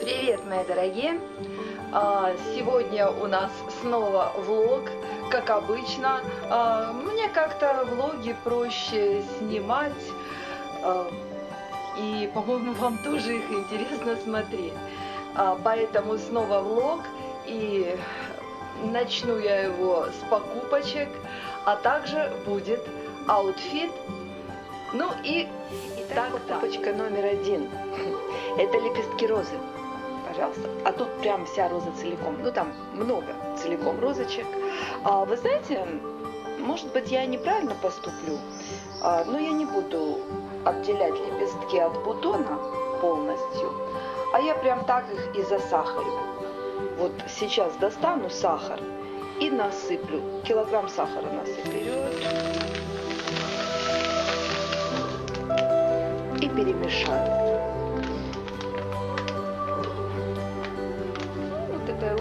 Привет, мои дорогие! Сегодня у нас снова влог, как обычно. Мне как-то влоги проще снимать, и, по-моему, вам тоже их интересно смотреть. Поэтому снова влог, и начну я его с покупочек, а также будет аутфит. Ну и так, покупочка номер один. Это лепестки розы, пожалуйста. А тут прям вся роза целиком. Ну, там много целиком розочек. Вы знаете, может быть, я неправильно поступлю, но я не буду отделять лепестки от бутона полностью, а я прям так их и засахарю. Вот сейчас достану сахар и насыплю. Килограмм сахара насыплю. И перемешаю.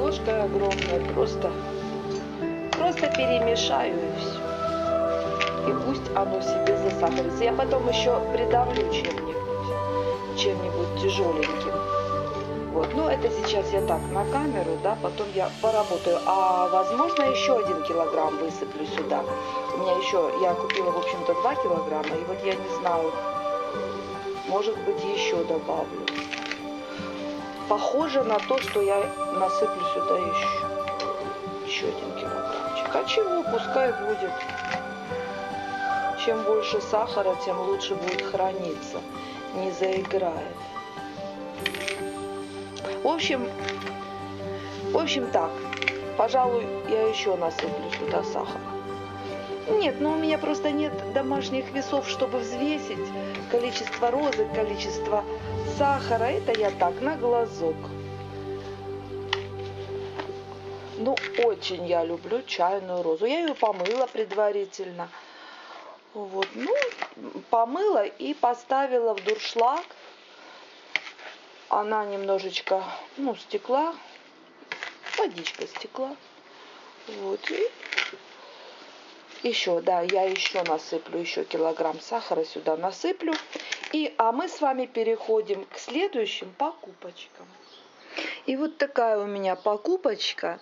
Ложка огромная, просто перемешаю и все. И пусть оно себе засахарится. Я потом еще придавлю чем-нибудь тяжеленьким. Вот, но это сейчас я так на камеру, да, потом я поработаю. А возможно, еще 1 килограмм высыплю сюда. У меня еще, я купила, в общем-то, 2 килограмма, и вот я не знаю, может быть, еще добавлю. Похоже на то, что я насыплю сюда еще 1 килограммчик. А чего, пускай будет. Чем больше сахара, тем лучше будет храниться. Не заиграет. В общем так. Пожалуй, я еще насыплю сюда сахара. Нет, ну у меня просто нет домашних весов, чтобы взвесить количество розы, количество сахара. Это я так, на глазок. Ну, очень я люблю чайную розу. Я ее помыла предварительно. Вот, ну, помыла и поставила в дуршлаг. Она немножечко, ну, стекла. Водичка стекла. Вот, и... Еще, да, я еще насыплю, еще килограмм сахара сюда насыплю. А мы с вами переходим к следующим покупочкам. И вот такая у меня покупочка.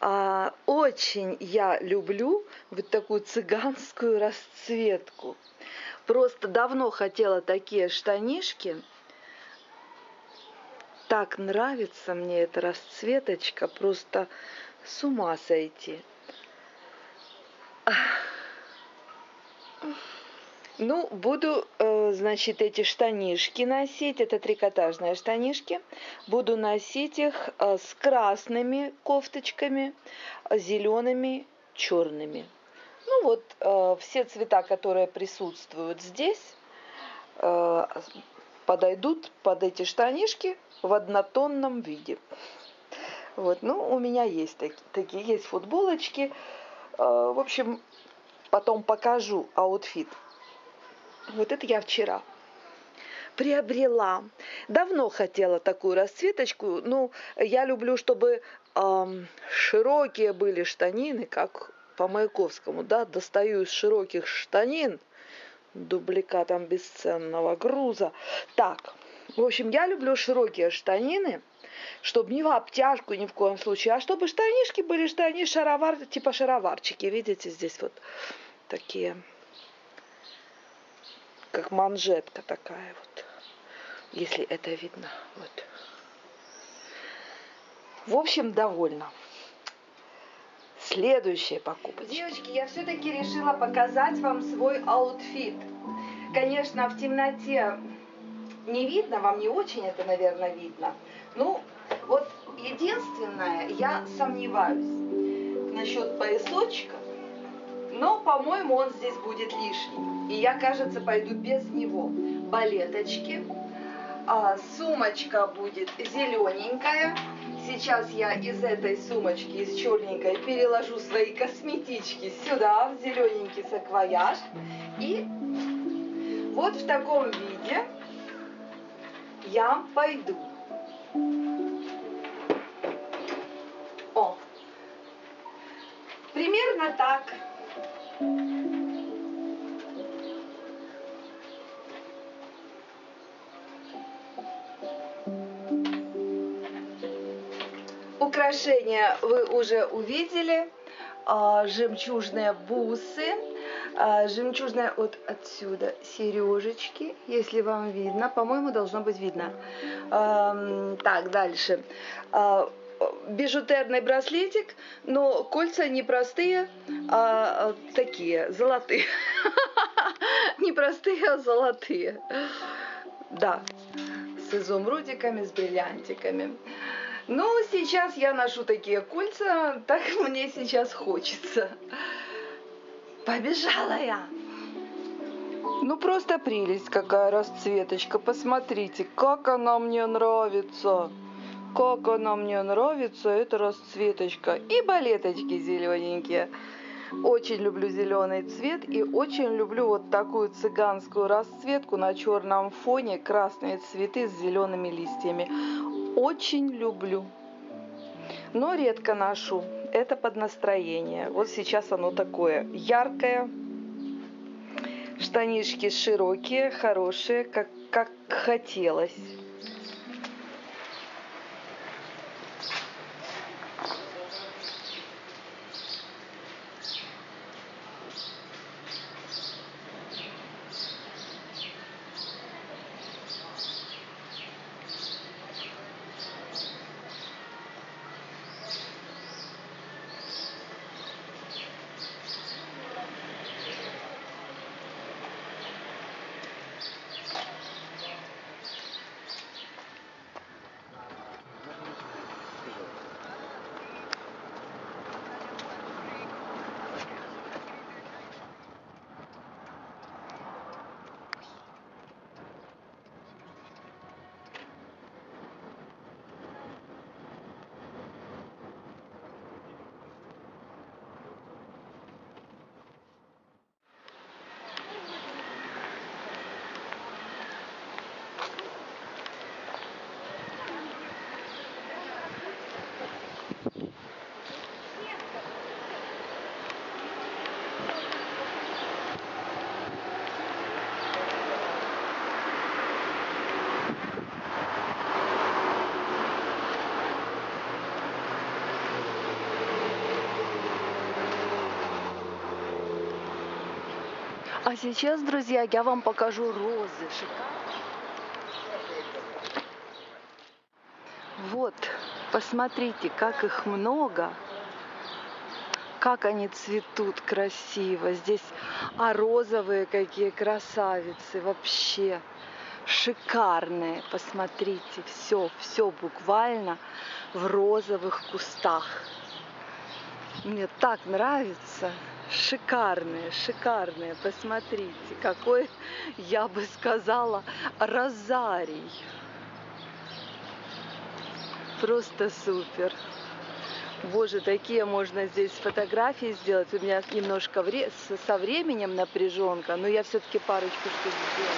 Очень я люблю вот такую цыганскую расцветку. Просто давно хотела такие штанишки. Так нравится мне эта расцветочка, просто с ума сойти. Ну, буду, значит, эти штанишки носить, это трикотажные штанишки, буду носить их с красными кофточками, зелеными, черными. Ну вот, все цвета, которые присутствуют здесь, подойдут под эти штанишки в однотонном виде. Вот, ну, у меня есть такие, есть футболочки. В общем, потом покажу аутфит. Вот это я вчера приобрела. Давно хотела такую расцветочку. Ну, я люблю, чтобы широкие были штанины, как по Маяковскому. Да, достаю из широких штанин дубликатом бесценного груза. Так, в общем, я люблю широкие штанины. Чтобы не в обтяжку ни в коем случае, а чтобы штанишки были типа шароварчики. Видите, здесь вот такие, как манжетка такая вот, если это видно. Вот. В общем, довольна. Следующая покупочка. Девочки, я все-таки решила показать вам свой аутфит. Конечно, в темноте не видно, вам не очень это, наверное, видно. Ну, вот единственное, я сомневаюсь насчет поясочка, но, по-моему, он здесь будет лишний. И я, кажется, пойду без него. Балеточки, сумочка будет зелененькая. Сейчас я из этой сумочки, из черненькой, переложу свои косметички сюда, в зелененький саквояж. И вот в таком виде я пойду. О, примерно так. украшения вы уже увидели. Жемчужные бусы, жемчужные вот отсюда сережечки, если вам видно. По-моему, должно быть видно. Так, дальше. Бижутерный браслетик, но кольца не простые, а такие, золотые. Не простые, а золотые. Да, с изумрудиками, с бриллиантиками. Ну, сейчас я ношу такие кольца, так мне сейчас хочется. Побежала я. Ну, просто прелесть, какая расцветочка. Посмотрите, как она мне нравится. Как она мне нравится, эта расцветочка. И балеточки зелененькие. Очень люблю зеленый цвет и очень люблю вот такую цыганскую расцветку на черном фоне. Красные цветы с зелеными листьями. Очень люблю, но редко ношу. Это под настроение. Вот сейчас оно такое яркое. Штанишки широкие, хорошие, как хотелось. А сейчас, друзья, я вам покажу розы. Вот, посмотрите, как их много, как они цветут красиво. Здесь, а розовые какие красавицы, вообще шикарные. Посмотрите, все буквально в розовых кустах. Мне так нравится. Шикарные, шикарные. Посмотрите, какой, я бы сказала, розарий. Просто супер. Боже, такие можно здесь фотографии сделать. У меня немножко со временем напряженка, но я все-таки парочку штук сделала.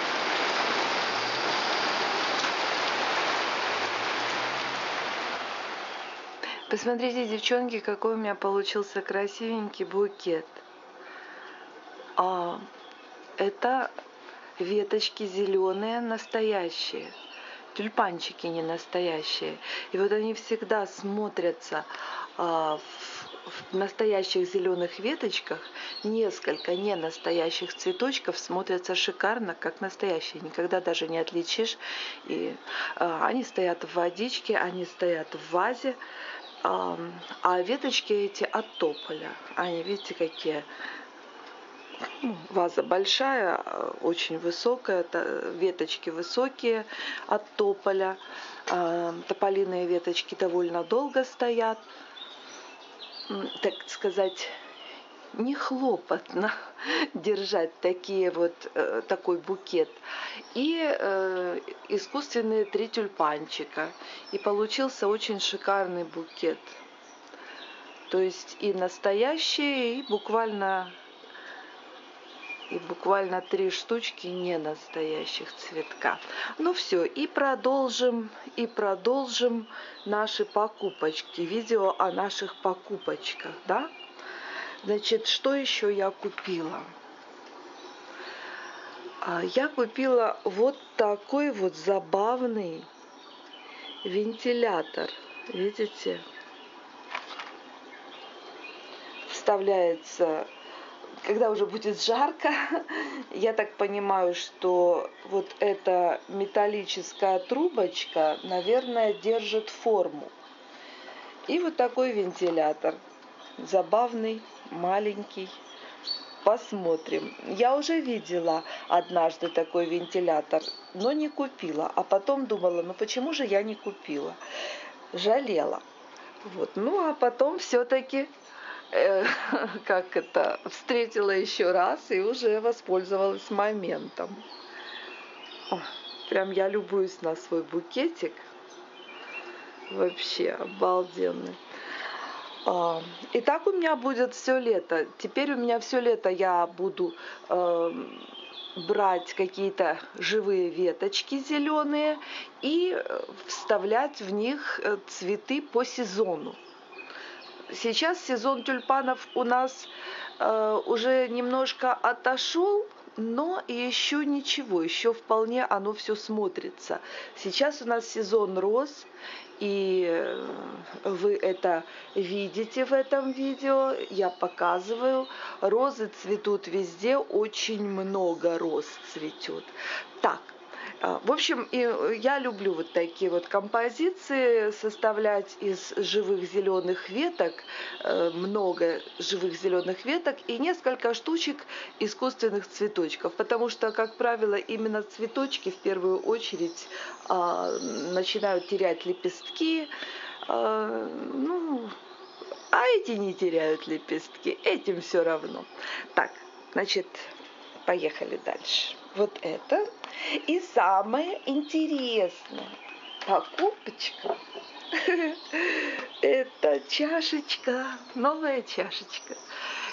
Посмотрите, девчонки, какой у меня получился красивенький букет. Это веточки зеленые настоящие, тюльпанчики не настоящие. И вот они всегда смотрятся в настоящих зеленых веточках. Несколько не настоящих цветочков смотрятся шикарно, как настоящие. Никогда даже не отличишь. И они стоят в водичке, они стоят в вазе. А веточки эти от тополя. Они, видите, какие. Ваза большая, очень высокая, веточки высокие от тополя. Тополиные веточки довольно долго стоят. Так сказать, не хлопотно держать такой букет. И искусственные 3 тюльпанчика. И получился очень шикарный букет. То есть и настоящие, и буквально 3 штучки не настоящих цветка. Ну все, и продолжим наши покупочки. Видео о наших покупочках, да? Значит, что еще я купила? Я купила вот такой вот забавный вентилятор. Видите? оставляется, когда уже будет жарко. Я так понимаю, что вот эта металлическая трубочка, наверное, держит форму. И вот такой вентилятор. Забавный, маленький. Посмотрим. Я уже видела однажды такой вентилятор, но не купила. А потом думала, ну почему же я не купила? Жалела. Вот. Ну а потом все-таки встретила еще раз и уже воспользовалась моментом. О, прям я любуюсь на свой букетик. Вообще обалденный. И так у меня будет все лето. Теперь у меня все лето я буду брать какие-то живые веточки зеленые и вставлять в них цветы по сезону. Сейчас сезон тюльпанов у нас уже немножко отошел, но еще ничего, еще вполне оно все смотрится. Сейчас у нас сезон роз, и вы это видите в этом видео, я показываю. Розы цветут везде, очень много роз цветет. Так, в общем, я люблю вот такие вот композиции составлять из живых зеленых веток, много живых зеленых веток и несколько штучек искусственных цветочков, потому что, как правило, именно цветочки в первую очередь начинают терять лепестки, а эти не теряют лепестки, этим все равно. Так, значит, поехали дальше. Вот это. И самое интересное, покупочка, это чашечка, новая чашечка,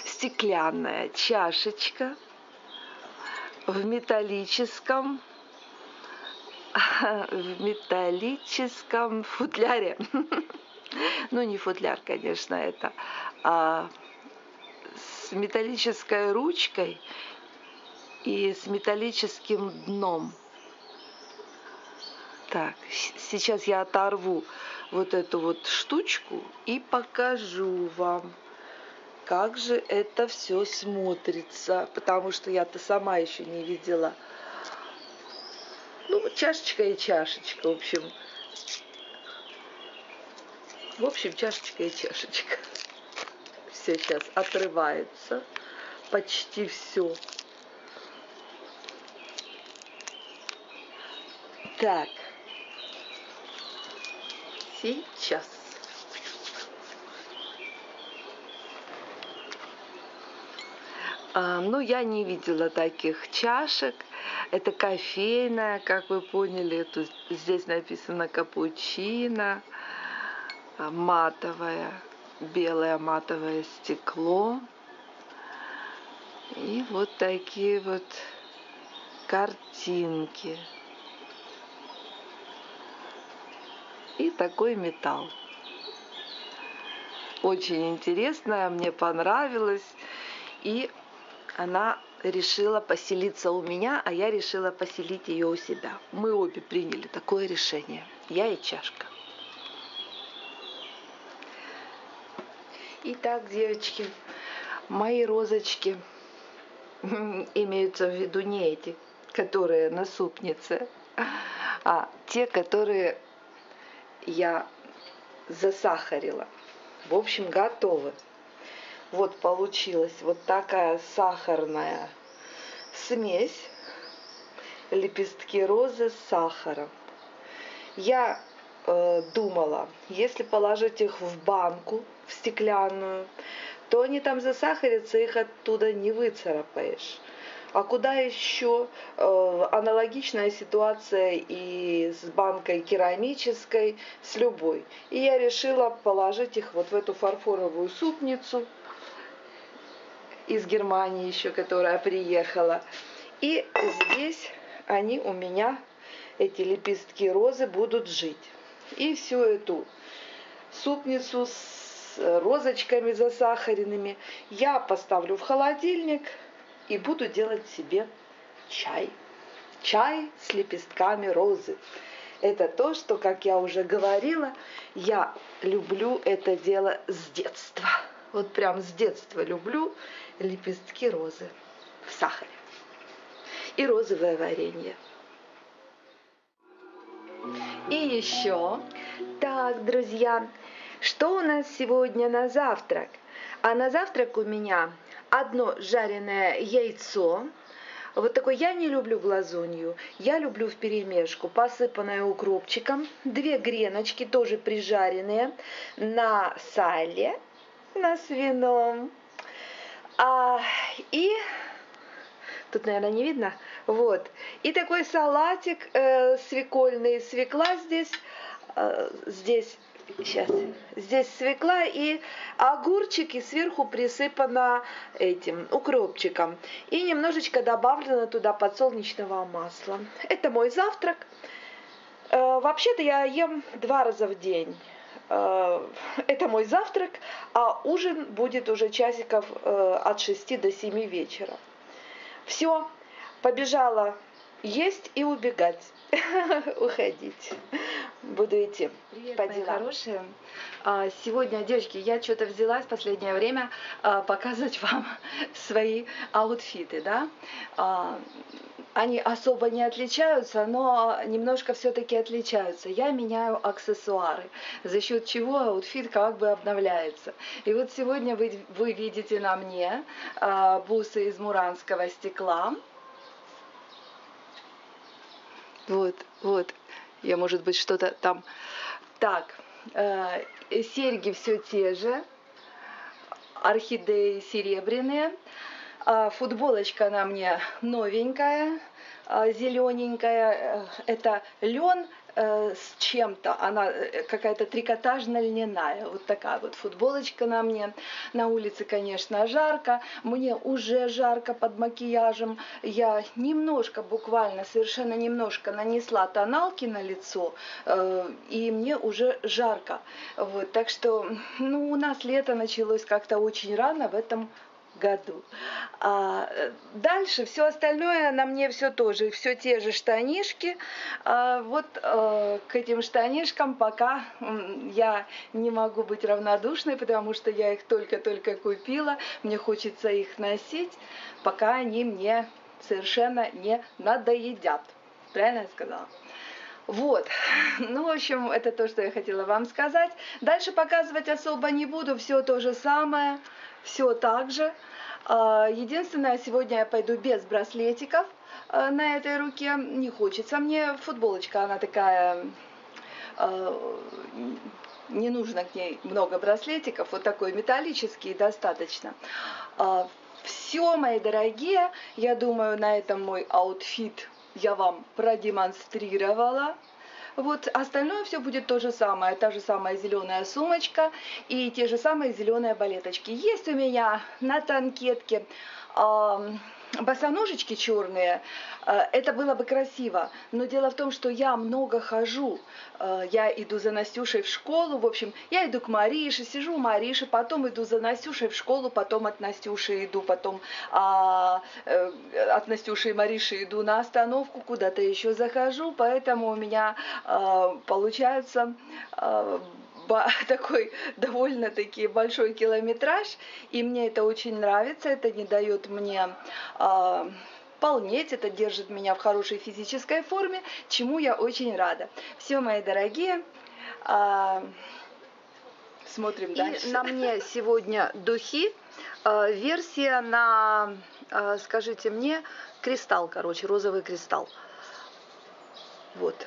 стеклянная чашечка в металлическом футляре. Ну, не футляр, конечно, это, а с металлической ручкой и с металлическим дном. Так, сейчас я оторву вот эту вот штучку и покажу вам, как же это все смотрится, потому что я-то сама еще не видела. Ну, чашечка и чашечка, в общем. В общем, чашечка и чашечка. Все сейчас отрывается, почти все. Так, сейчас. Ну, я не видела таких чашек. Это кофейная, как вы поняли. Тут, здесь написано капучино, матовое, белое матовое стекло. И вот такие вот картинки. И такой металл. Очень интересная, мне понравилась. И она решила поселиться у меня, а я решила поселить ее у себя. Мы обе приняли такое решение. Я и чашка. Итак, девочки, мои розочки имеются в виду не эти, которые на супнице, а те, которые я засахарила. В общем, готовы. Вот получилась вот такая сахарная смесь. Лепестки розы с сахаром. Я думала, если положить их в банку, в стеклянную, то они там засахарятся, их оттуда не выцарапаешь. А куда еще? Аналогичная ситуация и с банкой керамической, с любой. И я решила положить их вот в эту фарфоровую супницу из Германии еще, которая приехала. И здесь они у меня, эти лепестки розы, будут жить. И всю эту супницу с розочками засахаренными я поставлю в холодильник. И буду делать себе чай. Чай с лепестками розы. Это то, что, как я уже говорила, я люблю это дело с детства. вот прям с детства люблю лепестки розы в сахаре и розовое варенье. И еще. Так, друзья, что у нас сегодня на завтрак? А на завтрак у меня одно жареное яйцо. Вот такое я не люблю глазунью, я люблю вперемешку, посыпанное укропчиком. Две греночки, тоже прижаренные, на сале, на свином. И тут, наверное, не видно. Вот. И такой салатик свекольный. Свекла здесь, здесь свекла и огурчики, сверху присыпано этим укропчиком. И немножечко добавлено туда подсолнечного масла. Это мой завтрак. Вообще-то я ем 2 раза в день. Это мой завтрак, а ужин будет уже часиков от 6 до 7 вечера. Все, побежала есть и убегать, уходить. Буду идти. Привет, мои хорошие. Сегодня, девочки, я что-то взялась в последнее время показывать вам свои аутфиты, да? Они особо не отличаются, но немножко все-таки отличаются. Я меняю аксессуары, за счет чего аутфит как бы обновляется. И вот сегодня вы видите на мне бусы из муранского стекла. Вот, вот. Я, может быть, что-то там. Так, серьги все те же. Орхидеи серебряные. Футболочка на мне новенькая, зелененькая. Это лен с чем-то. Она какая-то трикотажно-льняная. Вот такая вот футболочка на мне. На улице, конечно, жарко. Мне уже жарко под макияжем. Я немножко, буквально, совершенно немножко нанесла тоналки на лицо. И мне уже жарко. Вот, так что, ну, у нас лето началось как-то очень рано в этом году. Дальше все остальное на мне все тоже, все те же штанишки. Вот к этим штанишкам пока я не могу быть равнодушной, потому что я их только-только купила, мне хочется их носить, пока они мне совершенно не надоедят. Правильно я сказала? Вот, ну, в общем, это то, что я хотела вам сказать. Дальше показывать особо не буду, все то же самое, все так же. Единственное, сегодня я пойду без браслетиков на этой руке, не хочется мне, футболочка, она такая, не нужно к ней много браслетиков, вот такой металлический достаточно. Все, мои дорогие, я думаю, на этом мой аутфит я вам продемонстрировала. Вот остальное все будет то же самое. Та же самая зеленая сумочка и те же самые зеленые балеточки. Есть у меня на танкетке босоножечки черные. Это было бы красиво. Но дело в том, что я много хожу. Я иду за Настюшей в школу. В общем, я иду к Марише, сижу у Мариши, потом иду за Настюшей в школу, потом от Настюши иду, потом от Настюши и Мариши иду на остановку, куда-то еще захожу. Поэтому у меня получается такой довольно-таки большой километраж, и мне это очень нравится, это не дает мне полнеть, это держит меня в хорошей физической форме, чему я очень рада. Все, мои дорогие, смотрим дальше. И на мне сегодня духи, версия на, скажите мне, кристалл, короче, розовый кристалл. Вот.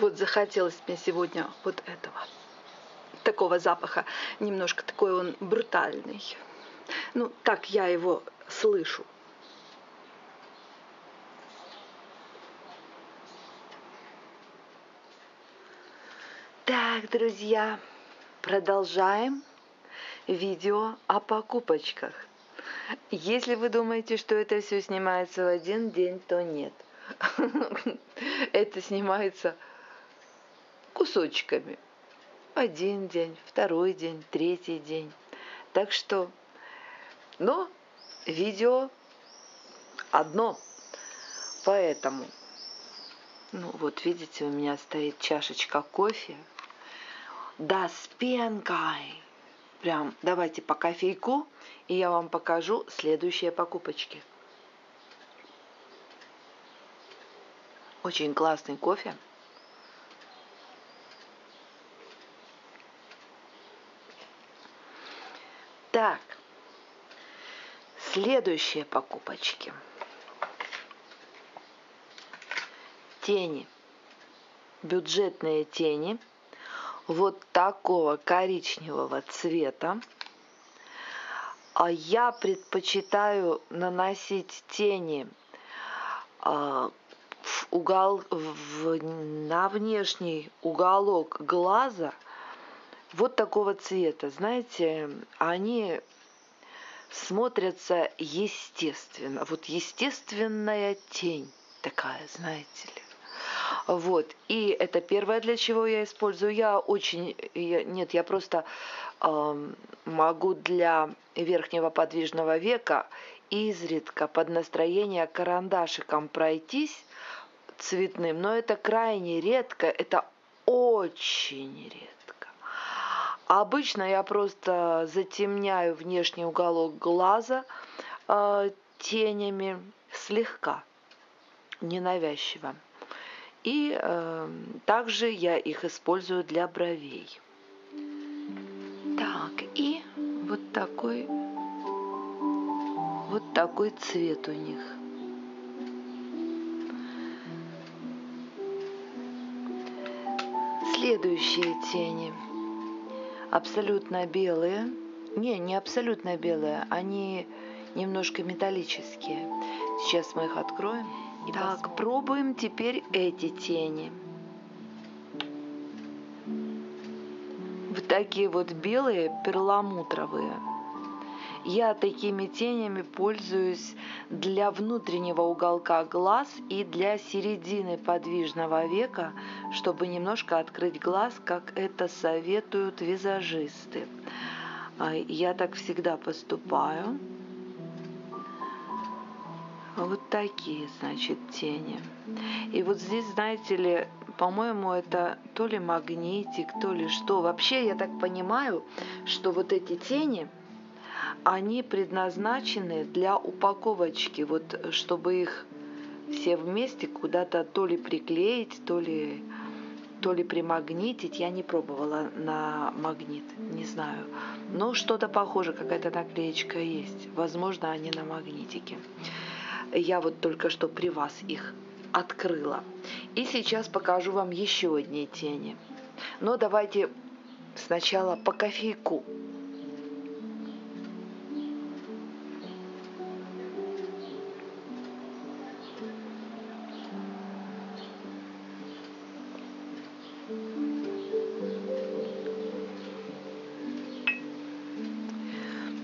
Вот захотелось мне сегодня вот этого, такого запаха, немножко такой он брутальный. Ну, так я его слышу. Так, друзья, продолжаем видео о покупочках. Если вы думаете, что это все снимается в один день, то нет. Это снимается кусочками. 1 день, 2-й день, 3-й день. Так что, но видео одно. Поэтому Ну вот, видите, у меня стоит чашечка кофе. Да, с пенкой. Прям давайте по кофейку, и я вам покажу следующие покупочки. Очень классный кофе. Так, следующие покупочки. Тени. Бюджетные тени. Вот такого коричневого цвета. А я предпочитаю наносить тени на внешний уголок глаза вот такого цвета. Знаете, они смотрятся естественно. Вот естественная тень такая, знаете ли. Вот, и это первое, для чего я использую. Я просто могу для верхнего подвижного века изредка под настроение карандашиком пройтись цветным, но это крайне редко, это очень редко. Обычно я просто затемняю внешний уголок глаза тенями слегка, ненавязчиво. И также я их использую для бровей. Так, и вот такой цвет у них. Следующие тени. Абсолютно белые. Не абсолютно белые, они немножко металлические. Сейчас мы их откроем. Так, пробуем теперь эти тени. Вот такие вот белые, перламутровые. Я такими тенями пользуюсь для внутреннего уголка глаз и для середины подвижного века, чтобы немножко открыть глаз, как это советуют визажисты. Я так всегда поступаю. Вот такие, значит, тени. И вот здесь, знаете ли, по-моему, это то ли магнитик, то ли что. Вообще, я так понимаю, что вот эти тени, они предназначены для упаковочки, вот чтобы их все вместе куда-то то ли приклеить, то ли примагнитить. Я не пробовала на магнит, не знаю. Но что-то похоже, какая-то наклеечка есть. Возможно, они на магнитике. Я вот только что при вас их открыла. И сейчас покажу вам еще одни тени. Но давайте сначала по кофейку.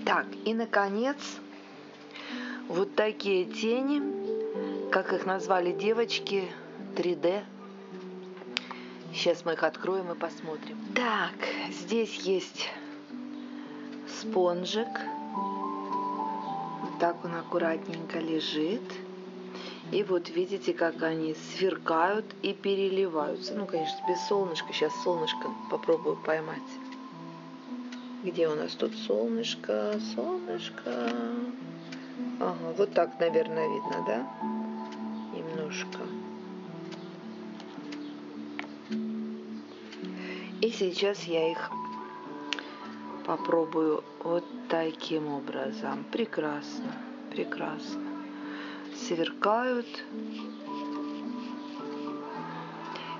Так, и наконец... Вот такие тени, как их назвали девочки, 3D. Сейчас мы их откроем и посмотрим. Так, здесь есть спонжик. Вот так он аккуратненько лежит. И вот видите, как они сверкают и переливаются. Ну, конечно, без солнышка. Сейчас солнышко попробую поймать. Где у нас тут солнышко? Солнышко... Ага, вот так, наверное, видно, да? Немножко. И сейчас я их попробую вот таким образом. Прекрасно, прекрасно. Сверкают.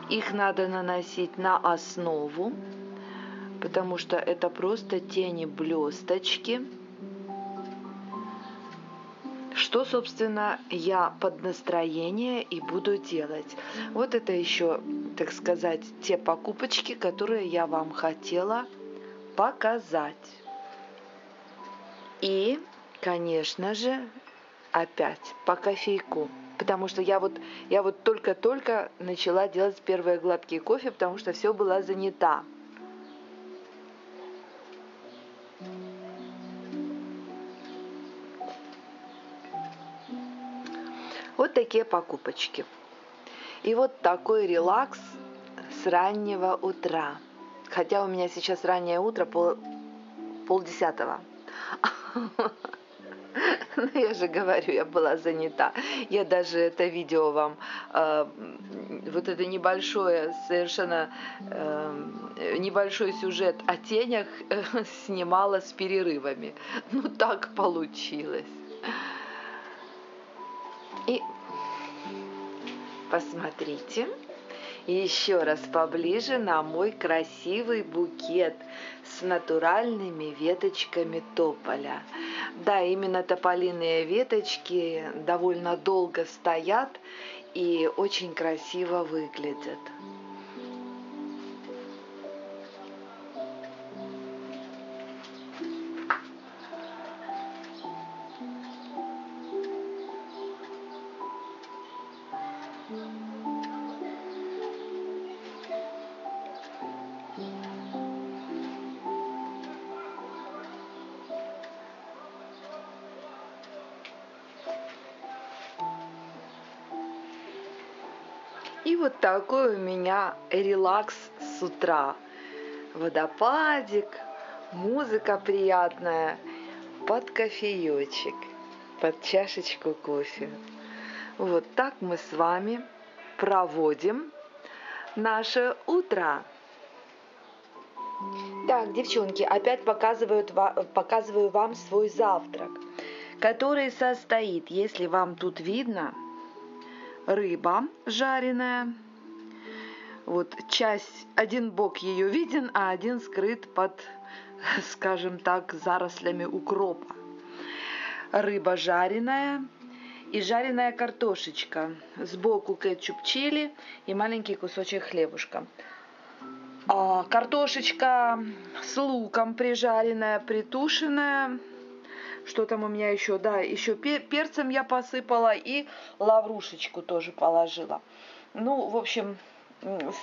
Их надо наносить на основу, потому что это просто тени-блесточки. Что, собственно, я под настроение и буду делать. Вот это еще, так сказать, те покупочки, которые я вам хотела показать. И, конечно же, опять по кофейку. Потому что я вот только-только начала делать первые гладкие кофе, потому что все было занято. Вот такие покупочки. И вот такой релакс с раннего утра. Хотя у меня сейчас раннее утро, полдесятого. Ну, я же говорю, я была занята. Я даже это видео вам, вот это небольшое, совершенно небольшой сюжет о тенях снимала с перерывами. Ну, так получилось. И посмотрите еще раз поближе на мой красивый букет с натуральными веточками тополя. Да, именно тополиные веточки довольно долго стоят и очень красиво выглядят. И вот такой у меня релакс с утра. Водопадик, музыка приятная, под кофеечек, под чашечку кофе. Вот так мы с вами проводим наше утро. Так, девчонки, опять показываю вам свой завтрак, который состоит, если вам тут видно, рыба жареная. Вот часть, один бок ее виден, а один скрыт под, скажем так, зарослями укропа. Рыба жареная и жареная картошечка. Сбоку кетчуп чили и маленький кусочек хлебушка. Картошечка с луком прижаренная, притушенная. Что там у меня еще? Да, еще перцем я посыпала и лаврушечку тоже положила. Ну, в общем,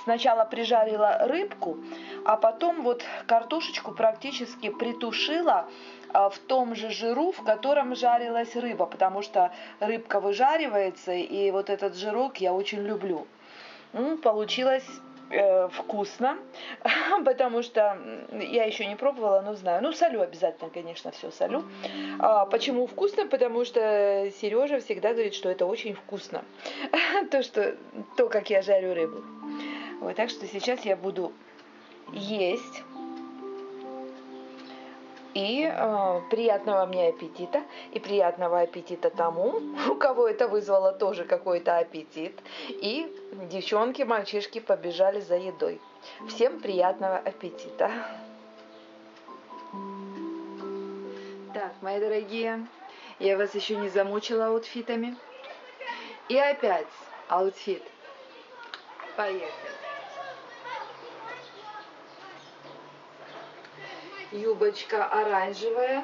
сначала прижарила рыбку, а потом вот картошечку практически притушила в том же жиру, в котором жарилась рыба, потому что рыбка выжаривается, и вот этот жирок я очень люблю. Получилось вкусно, потому что я еще не пробовала, но знаю. Ну, солю обязательно, конечно, все солю. Почему вкусно? Потому что Сережа всегда говорит, что это очень вкусно. То, как я жарю рыбу. Вот, так что сейчас я буду есть. И приятного мне аппетита, и приятного аппетита тому, у кого это вызвало тоже какой-то аппетит. И девчонки, мальчишки побежали за едой. Всем приятного аппетита. Так, мои дорогие, я вас еще не замучила аутфитами. И опять аутфит. Поехали. Юбочка оранжевая,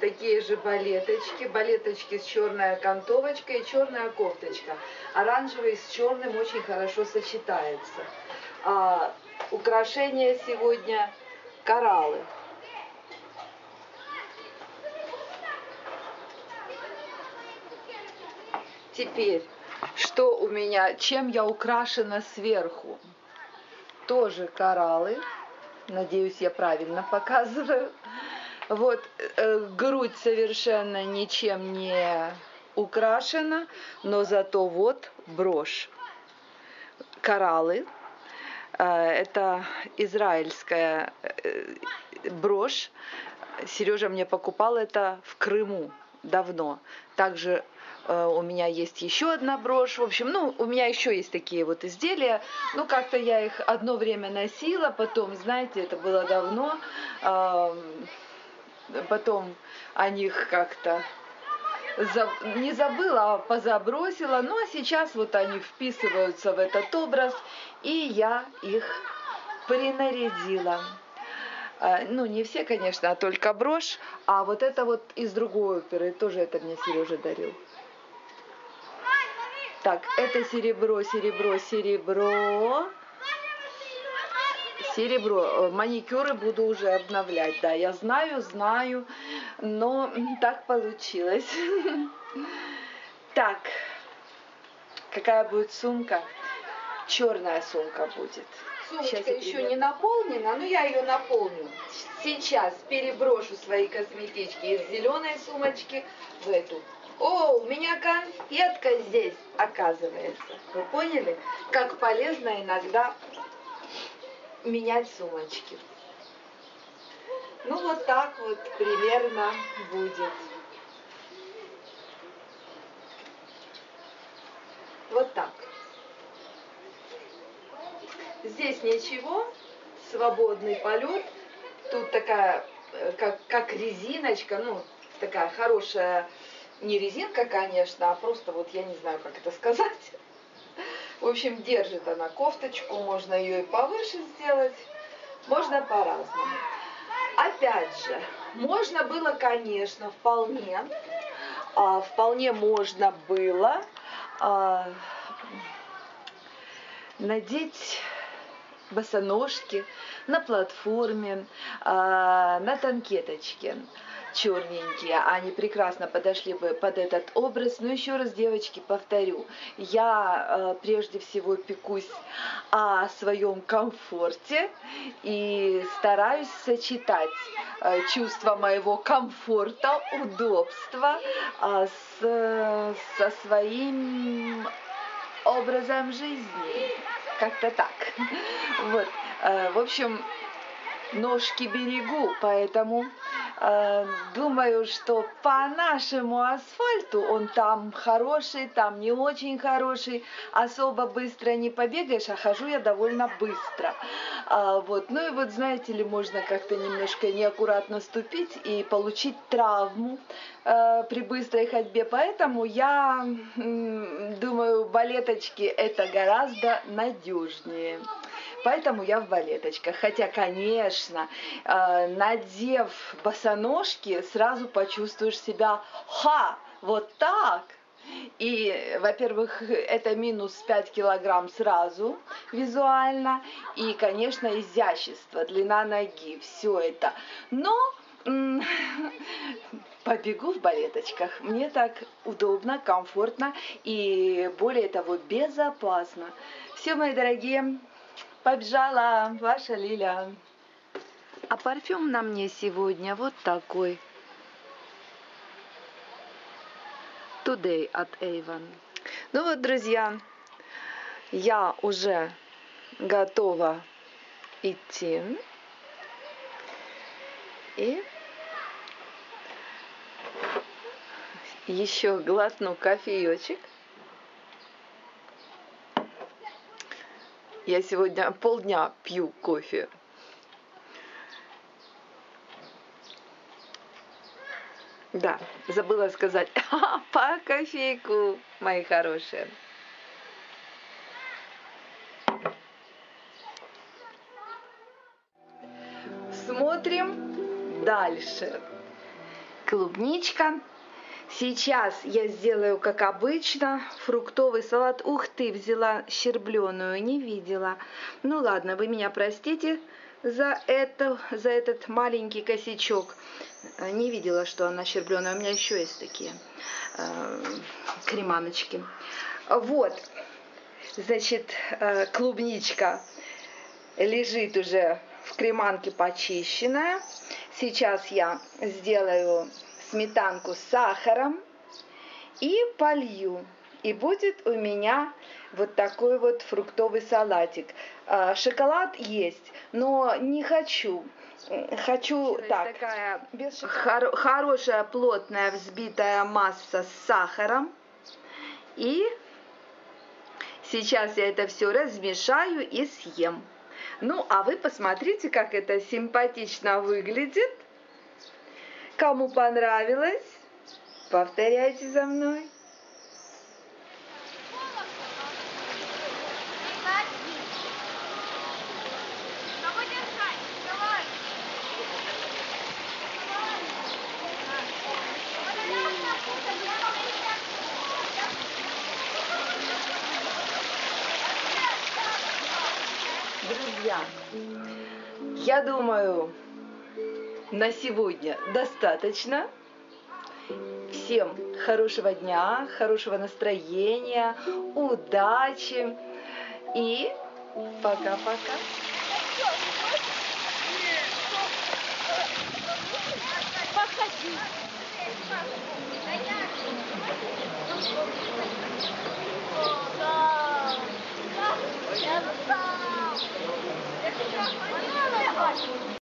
такие же балеточки, балеточки с черной окантовочкой и черная кофточка. Оранжевый с черным очень хорошо сочетается. Украшение сегодня кораллы. Теперь, что у меня, чем я украшена сверху? Тоже кораллы. Надеюсь, я правильно показываю. Вот грудь совершенно ничем не украшена, но зато вот брошь. Кораллы. Это израильская брошь. Сережа мне покупал это в Крыму давно. Также у меня есть еще одна брошь. В общем, ну, у меня еще есть такие вот изделия. Ну, как-то я их одно время носила, потом, знаете, это было давно. Потом о них как-то не забыла, а позабросила. Ну, а сейчас вот они вписываются в этот образ, и я их принарядила. Ну, не все, конечно, а только брошь. А вот это вот из другой оперы, тоже это мне Сережа дарил. Так, это серебро, серебро, серебро. Серебро. Маникюры буду уже обновлять. Да, я знаю, но так получилось. Так, какая будет сумка. Черная сумка будет. Сумочка еще не наполнена, но я ее наполню. Сейчас переброшу свои косметички из зеленой сумочки в эту. О, у меня конфетка здесь, оказывается. Вы поняли, как полезно иногда менять сумочки? Ну, вот так вот примерно будет. Вот так. Здесь ничего, свободный полет. Тут такая, как резиночка, ну, такая хорошая... Не резинка, конечно, а просто вот я не знаю, как это сказать. В общем, держит она кофточку, можно ее и повыше сделать, можно по-разному. Опять же, можно было, конечно, вполне можно было надеть босоножки на платформе, на танкеточке. Черненькие, они прекрасно подошли бы под этот образ. Но еще раз, девочки, повторю, я прежде всего пекусь о своем комфорте и стараюсь сочетать чувство моего комфорта, удобства со своим образом жизни. Как-то так. Вот. В общем, ножки берегу, поэтому... Думаю, что по нашему асфальту, он там хороший, там не очень хороший, особо быстро не побегаешь, а хожу я довольно быстро. Вот. Ну и вот, знаете ли, можно как-то немножко неаккуратно ступить и получить травму при быстрой ходьбе. Поэтому я думаю, балеточки это гораздо надежнее. Поэтому я в балеточках. Хотя, конечно, надев босоножки, сразу почувствуешь себя вот так. И, во-первых, это минус 5 килограмм сразу визуально. И, конечно, изящество, длина ноги, все это. Но побегу в балеточках. Мне так удобно, комфортно и, более того, безопасно. Все, мои дорогие... Побежала, ваша Лиля. А парфюм на мне сегодня вот такой. Today от Avon. Ну вот, друзья, я уже готова идти. И еще глотну кофеечек. Я сегодня полдня пью кофе. Да, забыла сказать по кофейку, мои хорошие. Смотрим дальше. Клубничка. Сейчас я сделаю, как обычно, фруктовый салат. Ух ты, взяла щербленую, не видела. Ну ладно, вы меня простите за этот маленький косячок. Не видела, что она щербленая. У меня еще есть такие креманочки. Вот, значит, клубничка лежит уже в креманке почищенная. Сейчас я сделаю... сметанку с сахаром и полью. И будет у меня вот такой вот фруктовый салатик. Шоколад есть, но не хочу. Хочу так. Такая хорошая, плотная, взбитая масса с сахаром. И сейчас я это все размешаю и съем. Ну, а вы посмотрите, как это симпатично выглядит. Кому понравилось, повторяйте за мной. Друзья, я думаю... На сегодня достаточно. Всем хорошего дня, хорошего настроения, удачи и пока-пока.